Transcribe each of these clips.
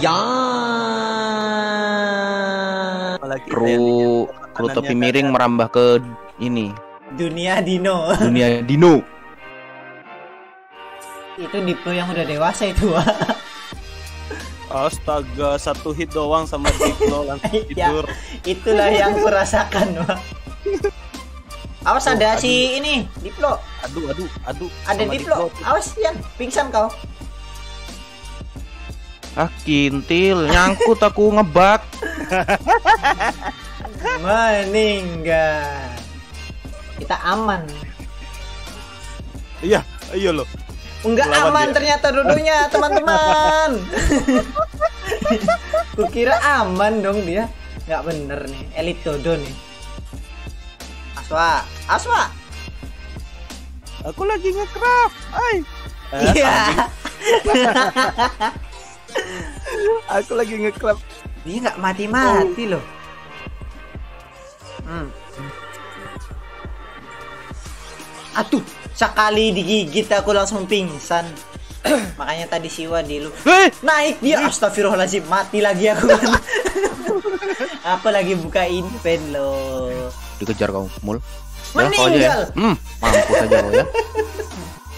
Ya. Kru Topi Miring merambah ke ini. Dunia Dino. Dunia Dino. Itu Diplo yang udah dewasa itu. Astaga, satu hit doang sama Diplo langsung tidur. Ya, itulah yang kurasakan, Pak. Awas aduh, ada aduh. Si ini Diplo. Aduh. Ada Diplo. Awas ya, pingsan kau. Ah, kintil, nyangkut aku ngebak. Meninggal. Kita aman. Iya, ayo loh. Enggak aman dia. Ternyata dudunya teman-teman. Kukira aman dong dia. Enggak bener nih, elit dodo nih. Aswa. Aku lagi nge-craft. Iya. Aku lagi nge-craft. Dia nggak mati-mati loh. Aduh, sekali digigit aku langsung pingsan. Makanya tadi siwa di lu. Naik dia. Astagfirullahaladzim, mati lagi aku. Apalagi buka invent loh. Dikejar kamu, Mul. Meninggal. Mampus aja lo ya.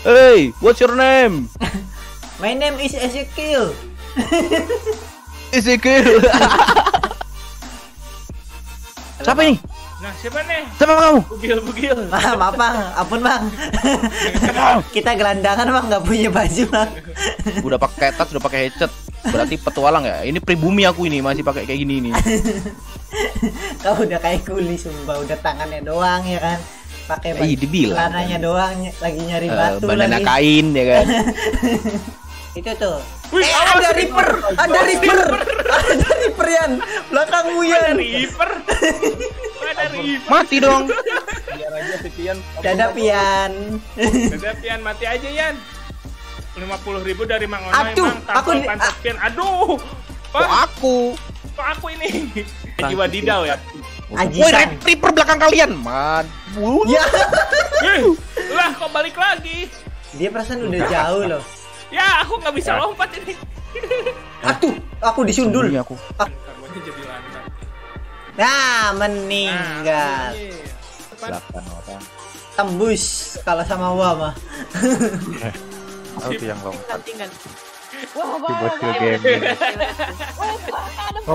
Hey, what's your name? My name is Ezekiel. Ezekiel. Siapa ini? Nah, siapa nih? Siapa kamu? Bugil. Maaf, Bang. Ampun, Bang. Kita gelandangan, Bang, nggak punya baju, Bang. Udah pakai tas, udah pakai headset. Berarti petualang ya? Ini pribumi aku ini, masih pakai kayak gini nih. Kau udah kayak kuli, sumpah. Udah tangannya doang ya kan? Pakai celananya doang, lagi nyari batu lagi. Bandana kain ya kan? Itu tuh. Wih, ada Reaper. Ada Reaper Yan. Belakangmu Yan. Ada Reaper. Mati dong. Biar aja si Pian. Dada Pian mati aja Yan. 50.000 dari Mang Onai. Aduh, aku pantas Pian. Aduh. Kok aku ini. Aji wadidau ya. Aji Reaper belakang kalian. Man. Ya. Lah kok balik lagi. Dia perasaan udah jauh loh. Ya, aku nggak bisa lompat ini. Aduh, aku disundul. Karbonnya jadi lancar. Nah, meninggal. Tembus kalau sama Wama. Aku yang lompat.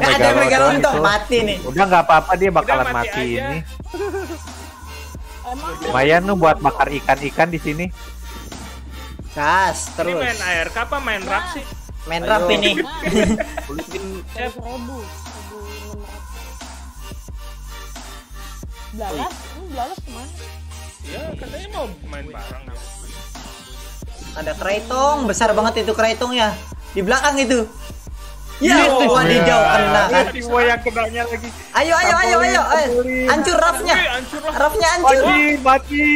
Ada megalodon mati nih. Udah nggak apa-apa, dia bakalan mati ini. Lumayan buat bakar ikan-ikan di sini. Kas terus. Ini main ARK apa main rap sih? Main rap ini. Blalas kemana? Ya katanya mau main bareng. Ada keretong besar banget itu keretongnya di belakang itu. Ya itu wadidau kena kan. Ayo. Hancur rafnya. Hancur. Mati.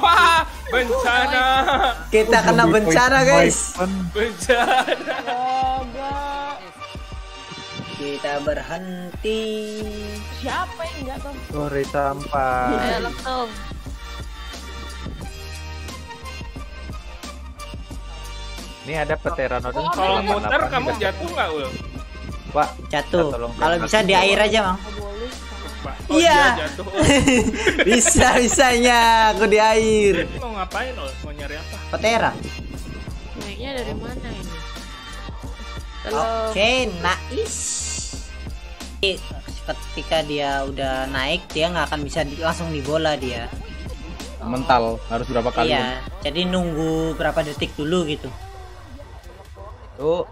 Wah, bencana. Kita kena bencana, guys. Bencana. Kita berhenti. Siapa yang jatuh? Sorry sampai. Ayo langsung. Ini ada pteranodon. Kalau muter kamu jatuh nggak, Ul? Pak, jatuh. Kalau bisa di air aja, Mang. Iya. Bisa-bisanya aku di air. Mau ngapain, Ul? Mau nyari apa? Ptera. Naiknya dari mana ini? Oke, nais. Ketika dia udah naik, dia nggak akan bisa langsung di bola dia. Mental, harus berapa kali? Iya. Jadi nunggu berapa detik dulu gitu. Tuh,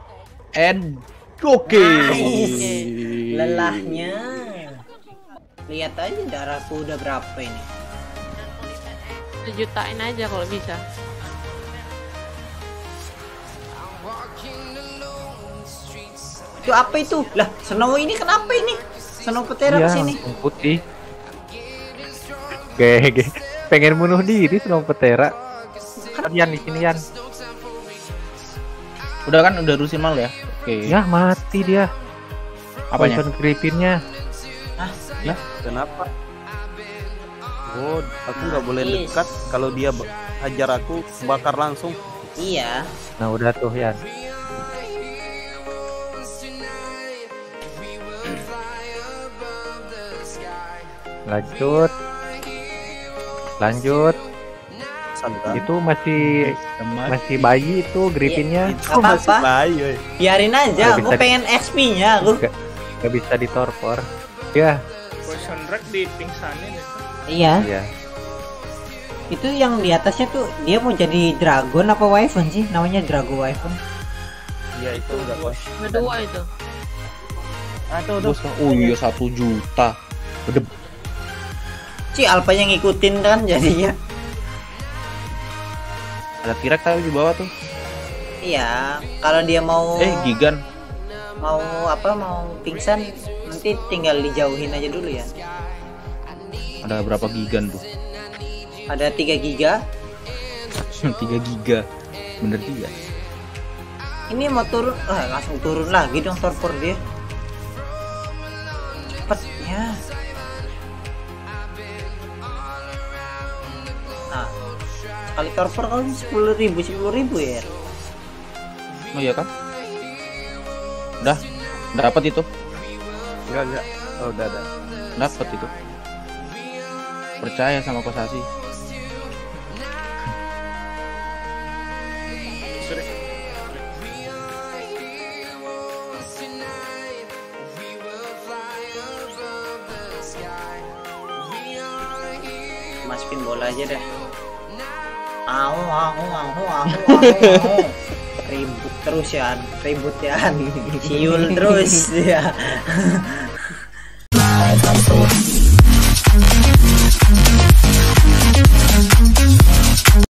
and oke. Nice. Lelahnya. Lihat aja darahku udah berapa ini. Sejutain aja kalau bisa. Itu apa itu? Lah, Snow ini kenapa ini? Snow petera kesini. Ya, putih. Gege. Pengen bunuh diri Snow petera. Yan di sini Yan. Udah kan udah rusin mal ya. Oke. Ya mati dia. Apanya? Poison Griffinnya. Lah kenapa? God, aku nggak boleh dekat. Kalau dia hajar aku bakar langsung. Iya. Nah udah tuh Yan. lanjut. Itu masih bayi itu Griffinnya. Itu masih bayi. Biarin aja, aku pengen XP-nya lu. Gak bisa ditorpor. Ya. Poison Rack di pingsanin itu. Iya. Iya. Itu yang di atasnya tuh dia mau jadi dragon apa wyvern sih? Namanya dragon wyvern. Iya itu udah bos. Kedua itu. Atau udah. Oh iya 1 juta. Bedep. Si alpanya ngikutin kan jadinya. Ada tirak tadi di bawah tuh. Iya, kalau dia mau gigan. Mau pingsan nanti tinggal dijauhin aja dulu ya. Ada berapa gigan tuh? Ada 3 giga. 3 giga. Bener 3. Ini mau turun, langsung turun lagi dong torpor dia. Cepetnya. Nah, kali torpor kalau 10.000 ya. Oh iya kan? Udah dapat itu? Enggak. Oh, udah ada. Dapat itu. Percaya sama Kosasi. Masukin bola aja deh. Au. Ribut terus ya, siul terus ya.